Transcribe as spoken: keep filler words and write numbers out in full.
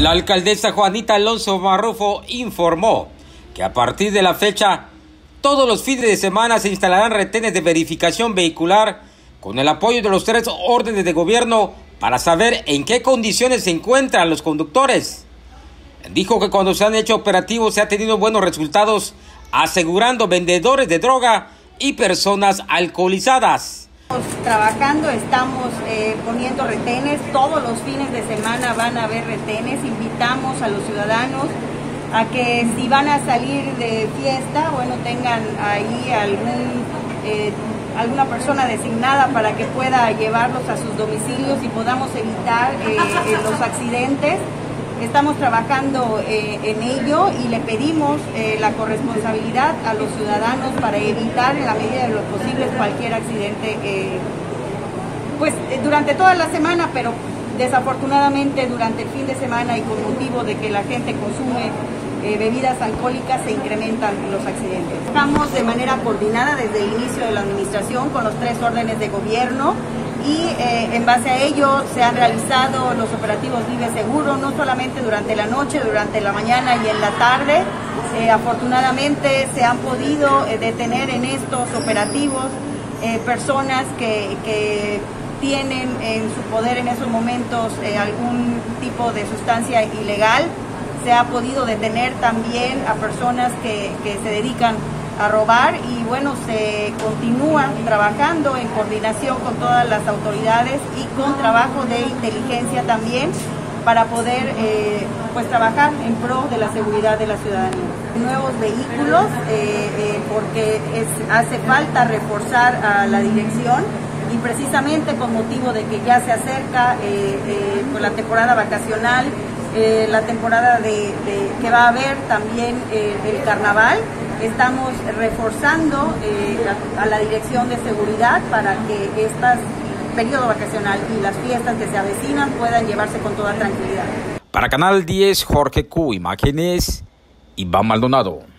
La alcaldesa Juanita Alonso Marrufo informó que a partir de la fecha, todos los fines de semana se instalarán retenes de verificación vehicular con el apoyo de los tres órdenes de gobierno para saber en qué condiciones se encuentran los conductores. Dijo que cuando se han hecho operativos se han tenido buenos resultados, asegurando vendedores de droga y personas alcoholizadas. Estamos trabajando, estamos eh, poniendo retenes, todos los fines de semana van a haber retenes. Invitamos a los ciudadanos a que si van a salir de fiesta, bueno, tengan ahí algún, eh, alguna persona designada para que pueda llevarlos a sus domicilios y podamos evitar eh, eh, los accidentes. Estamos trabajando eh, en ello y le pedimos eh, la corresponsabilidad a los ciudadanos para evitar en la medida de lo posible cualquier accidente eh, pues eh, durante toda la semana, pero desafortunadamente durante el fin de semana y con motivo de que la gente consume eh, bebidas alcohólicas se incrementan los accidentes. Estamos de manera coordinada desde el inicio de la administración con los tres órdenes de gobierno. Y eh, en base a ello se han realizado los operativos Vive Seguro, no solamente durante la noche, durante la mañana y en la tarde. Eh, afortunadamente se han podido eh, detener en estos operativos eh, personas que, que tienen en su poder en esos momentos eh, algún tipo de sustancia ilegal. Se ha podido detener también a personas que, que se dedican a robar y bueno, se continúa trabajando en coordinación con todas las autoridades y con trabajo de inteligencia también para poder eh, pues trabajar en pro de la seguridad de la ciudadanía. Nuevos vehículos eh, eh, porque es, hace falta reforzar a la dirección y precisamente con motivo de que ya se acerca eh, eh, pues la temporada vacacional, eh, la temporada de, de, que va a haber también eh, el carnaval. Estamos reforzando eh, a, a la Dirección de Seguridad para que estas periodo vacacional y las fiestas que se avecinan puedan llevarse con toda tranquilidad. Para Canal diez, Jorge Q., imágenes Iván Maldonado.